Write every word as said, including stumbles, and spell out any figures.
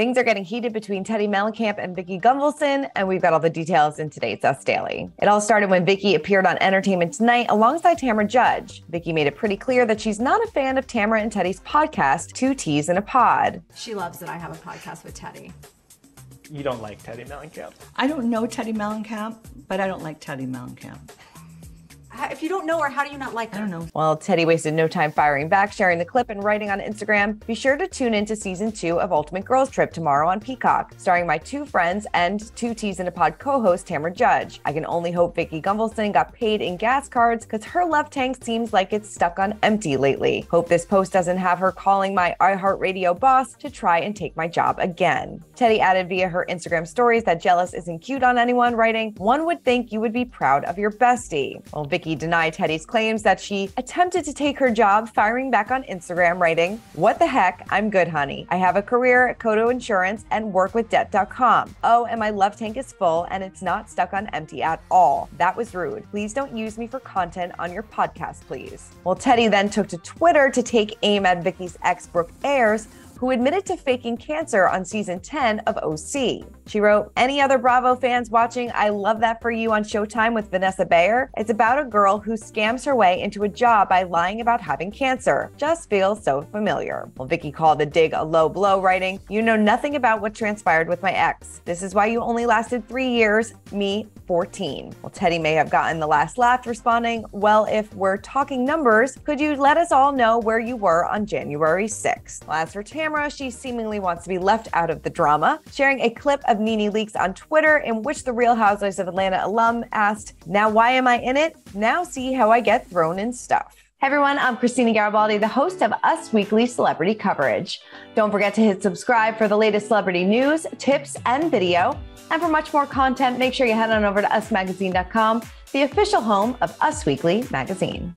Things are getting heated between Teddi Mellencamp and Vicki Gunvalson, and we've got all the details in today's Us Daily. It all started when Vicki appeared on Entertainment Tonight alongside Tamra Judge. Vicki made it pretty clear that she's not a fan of Tamra and Teddi's podcast, Two T's in a Pod. She loves that I have a podcast with Teddi. You don't like Teddi Mellencamp? I don't know Teddi Mellencamp, but I don't like Teddi Mellencamp. If you don't know her, how do you not like her? I don't know. Well, Teddi wasted no time firing back, sharing the clip and writing on Instagram, "Be sure to tune into season two of Ultimate Girls Trip tomorrow on Peacock, starring my two friends and Two T's in a Pod co-host Tamra Judge. I can only hope Vicki Gunvalson got paid in gas cards because her left tank seems like it's stuck on empty lately. Hope this post doesn't have her calling my iHeartRadio boss to try and take my job again." Teddi added via her Instagram stories that jealous isn't cute on anyone, writing, "One would think you would be proud of your bestie." Well, Vicki Vicki denied Teddi's claims that she attempted to take her job, firing back on Instagram, writing, "What the heck? I'm good, honey. I have a career at Kodo Insurance and work with debt dot com. Oh, and my love tank is full and it's not stuck on empty at all. That was rude. Please don't use me for content on your podcast, please." Well, Teddi then took to Twitter to take aim at Vicki's ex, Brooke Ayers, who admitted to faking cancer on season ten of O C. She wrote, "Any other Bravo fans watching I Love That For You on Showtime with Vanessa Bayer? It's about a girl who scams her way into a job by lying about having cancer. Just feels so familiar." Well, Vicki called the dig a low blow, writing, "You know nothing about what transpired with my ex. This is why you only lasted three years, me fourteen. Well, Teddi may have gotten the last laugh, responding, "Well, if we're talking numbers, could you let us all know where you were on January sixth? Well, as for Tamra, she seemingly wants to be left out of the drama, sharing a clip of NeNe Leakes on Twitter in which the Real Housewives of Atlanta alum asked, "Now why am I in it? Now see how I get thrown in stuff." Hey everyone, I'm Christina Garibaldi, the host of Us Weekly Celebrity Coverage. Don't forget to hit subscribe for the latest celebrity news, tips, and video. And for much more content, make sure you head on over to us magazine dot com, the official home of Us Weekly Magazine.